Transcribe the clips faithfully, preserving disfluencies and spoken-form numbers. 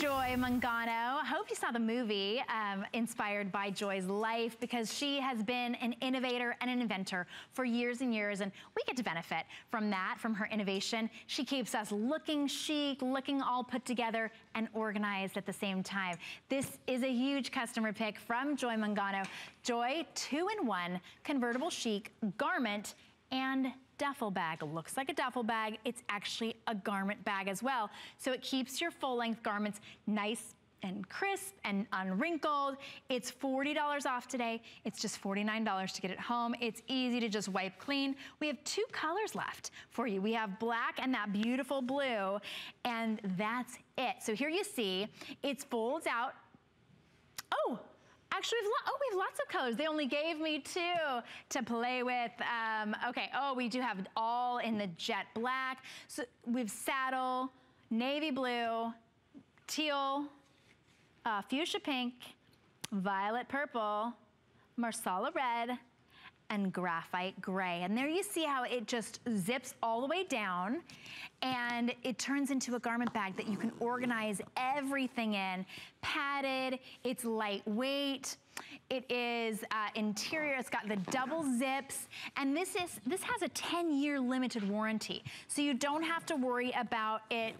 Joy Mangano. Hope you saw the movie um, inspired by Joy's life, because she has been an innovator and an inventor for years and years, and we get to benefit from that, from her innovation. She keeps us looking chic, looking all put together and organized at the same time. This is a huge customer pick from Joy Mangano. Joy, two in one convertible chic garment and duffel bag. Looks like a duffel bag. It's actually a garment bag as well. So it keeps your full-length garments nice and crisp and unwrinkled. It's forty dollars off today. It's just forty-nine dollars to get it home. It's easy to just wipe clean. We have two colors left for you. We have black and that beautiful blue, and that's it. So here you see, it folds out. Oh! Actually, we've oh, we have lots of colors. They only gave me two to play with. Um, okay, oh, we do have it all in the jet black. So we've saddle, navy blue, teal, uh, fuchsia pink, violet purple, marsala red, and graphite gray. And there you see how it just zips all the way down, and it turns into a garment bag that you can organize everything in. Padded, it's lightweight, it is uh, interior, it's got the double zips, and this is this has a ten year limited warranty. So you don't have to worry about it,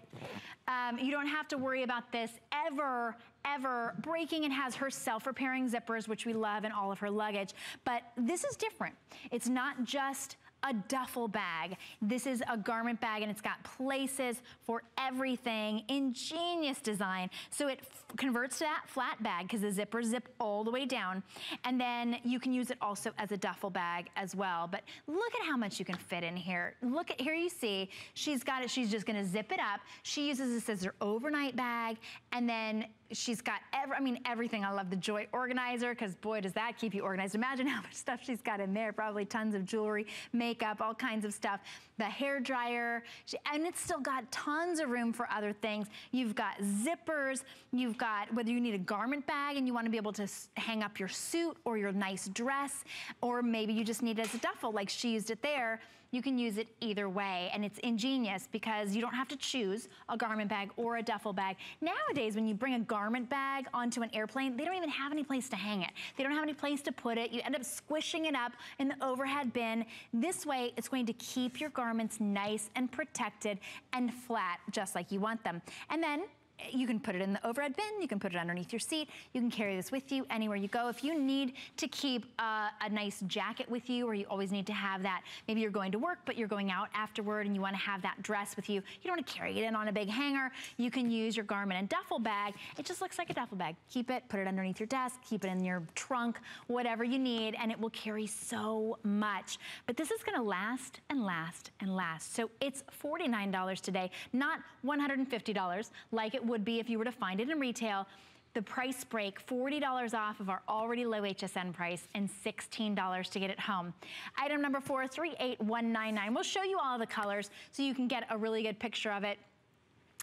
um, you don't have to worry about this ever, ever breaking. It has her self-repairing zippers, which we love, and all of her luggage. But this is different. It's not just a duffel bag. This is a garment bag, and it's got places for everything. Ingenious design. So it f converts to that flat bag because the zippers zip all the way down. And then you can use it also as a duffel bag as well. But look at how much you can fit in here. Look at, here you see, she's got it, she's just gonna zip it up. She uses this as her overnight bag, and then she's got, every, I mean, everything. I love the Joy Organizer, because boy, does that keep you organized. Imagine how much stuff she's got in there. Probably tons of jewelry, makeup, all kinds of stuff. The hair dryer, she, and it's still got tons of room for other things. You've got zippers. You've got, whether you need a garment bag and you want to be able to hang up your suit or your nice dress, or maybe you just need it as a duffel like she used it there. You can use it either way, and it's ingenious because you don't have to choose a garment bag or a duffel bag. Nowadays, when you bring a garment bag onto an airplane, they don't even have any place to hang it. They don't have any place to put it. You end up squishing it up in the overhead bin. This way, it's going to keep your garments nice and protected and flat, just like you want them. And then you can put it in the overhead bin, you can put it underneath your seat, you can carry this with you anywhere you go. If you need to keep uh, a nice jacket with you, or you always need to have that, maybe you're going to work but you're going out afterward and you want to have that dress with you, you don't want to carry it in on a big hanger, you can use your garment and duffel bag. It just looks like a duffel bag. Keep it, put it underneath your desk, keep it in your trunk, whatever you need, and it will carry so much. But this is going to last and last and last. So it's forty-nine dollars today, not one hundred fifty dollars like it would be if you were to find it in retail. The price break, forty dollars off of our already low H S N price, and sixteen dollars to get it home. Item number four, three eight one nine nine. We'll show you all the colors so you can get a really good picture of it,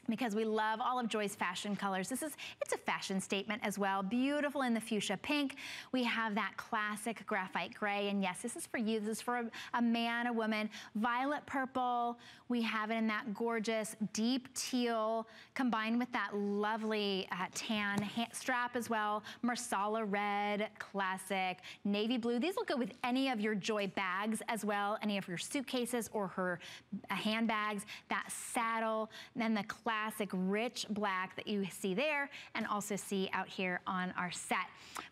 because we love all of Joy's fashion colors. This is, it's a fashion statement as well. Beautiful in the fuchsia pink. We have that classic graphite gray. And yes, this is for you. This is for a, a man, a woman. Violet purple. We have it in that gorgeous deep teal, combined with that lovely uh, tan strap as well. Marsala red, classic. Navy blue. These will go with any of your Joy bags as well, any of your suitcases or her uh, handbags. That saddle. And then the classic classic rich black that you see there and also see out here on our set.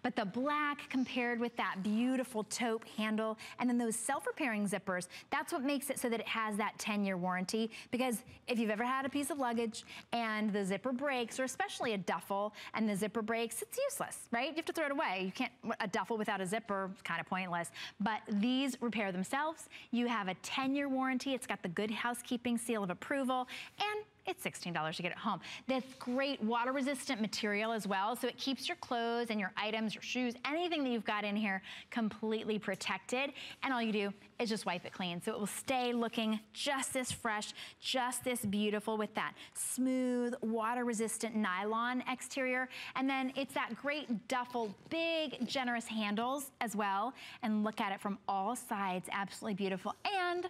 But the black compared with that beautiful taupe handle and then those self-repairing zippers, that's what makes it so that it has that ten year warranty. Because if you've ever had a piece of luggage and the zipper breaks, or especially a duffel and the zipper breaks, it's useless, right? You have to throw it away. You can't, a duffel without a zipper is kind of pointless. But these repair themselves. You have a ten year warranty. It's got the Good Housekeeping seal of approval, and it's sixteen dollars to get it home. This great water resistant material as well, so it keeps your clothes and your items, your shoes, anything that you've got in here completely protected, and all you do is just wipe it clean. So it will stay looking just this fresh, just this beautiful, with that smooth water resistant nylon exterior. And then it's that great duffel, big generous handles as well, and look at it from all sides, absolutely beautiful. And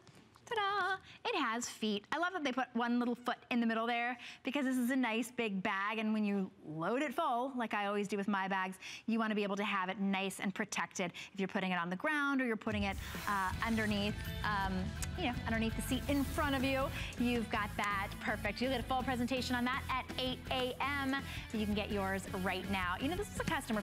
Ta-da! It has feet. I love that they put one little foot in the middle there because this is a nice big bag, and when you load it full, like I always do with my bags, you want to be able to have it nice and protected if you're putting it on the ground or you're putting it uh, underneath, um, you know, underneath the seat in front of you. You've got that perfect. You'll get a full presentation on that at eight A M You can get yours right now. You know, this is a customer